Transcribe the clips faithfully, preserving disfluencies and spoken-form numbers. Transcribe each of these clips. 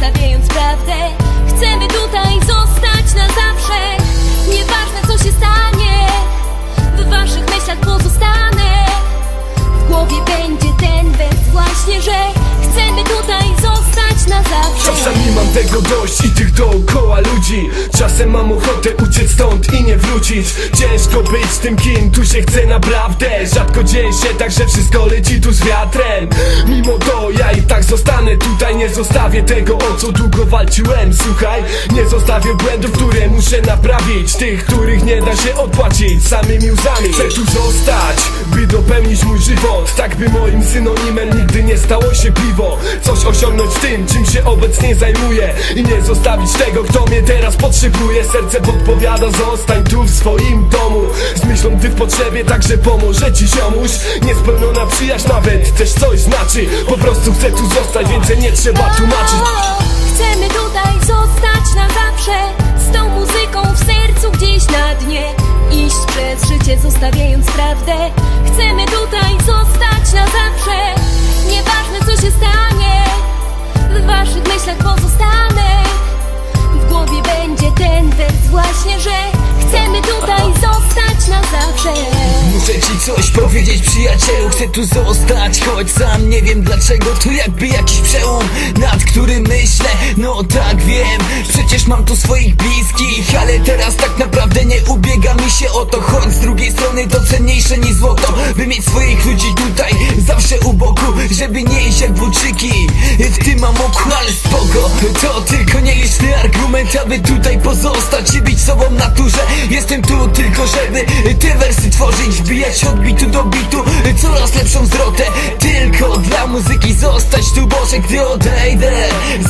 stawiając prawdę. Chcemy tutaj zostać na zawsze. Nieważne co się stanie, w waszych myślach pozostanę. W głowie będzie ten wers właśnie, że chcemy tutaj zostać na zawsze. Czasami mam tego dość i tych dookoła ludzi. Czasem mam ochotę uciec stąd i nie wrócić. Ciężko być tym kim tu się chce naprawdę. Rzadko dzieje się tak, że wszystko leci tu z wiatrem. Mimo to ja i tak zostanę tutaj. Nie zostawię tego, o co długo walczyłem. Słuchaj, nie zostawię błędów, które muszę naprawić. Tych, których nie da się odpłacić samymi łzami. Chcę tu zostać, by dopełnić mój żywot. Tak by moim synonimem nigdy nie stało się piwo. Coś osiągnąć tym, czym się obecnie zajmuję. I nie zostawić tego, kto mnie teraz potrzebuje. Serce podpowiada, zostań tu w swoim domu. Z myślą ty w potrzebie, także pomoże ci ziomuś. Niespełniona przyjaźń nawet też coś znaczy. Po prostu chcę tu zostać, więcej nie trzeba tłumaczyć. Chcemy tutaj zostać na zawsze. Z tą muzyką w sercu gdzieś na dnie. Iść przez życie zostawiając prawdę. Chcemy tutaj zostać na zawsze. Nieważne co się stanie, w waszych myślach pozostanę. W głowie będzie ten wers właśnie, że chcemy tutaj zostać na zawsze. Muszę ci coś powiedzieć przyjacielu, chcę tu zostać, choć sam nie wiem dlaczego. Tu jakby jakiś przełom, nad którym myślę, no tak wiem. Przecież mam tu swoich bliskich, ale teraz tak naprawdę nie ubiega mi się o to. Choć z drugiej strony to cenniejsze niż złoto, by mieć swoich ludzi tutaj, zawsze u boku. Żeby nie iść jak włóczyki w tym amoku, ale spoko. To tylko nieliczny argument, aby tutaj pozostać i być sobą na turze. Jestem tu tylko, żeby te wersy tworzyć, bijać od bitu do bitu coraz lepszą zwrotę. Tylko dla muzyki zostać tu, Boże, gdy odejdę.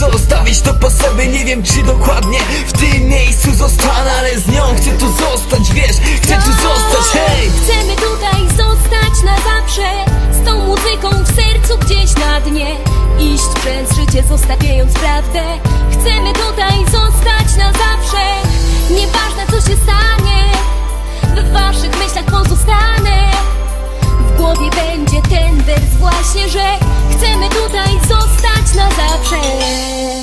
Zostawić to po sobie, nie wiem czy dokładnie w tym miejscu zostanę, ale z nią chcę tu zostać, wiesz, chcę tu zostać, hej! Chcemy tutaj zostać na zawsze. Z tą muzyką w sercu gdzieś na dnie. Iść przez życie zostawiając prawdę. Chcemy tutaj zostać na zawsze. Nieważne co się stanie, w waszych myślach pozostanę. W głowie będzie ten wers właśnie, że chcemy tutaj zostać na zawsze.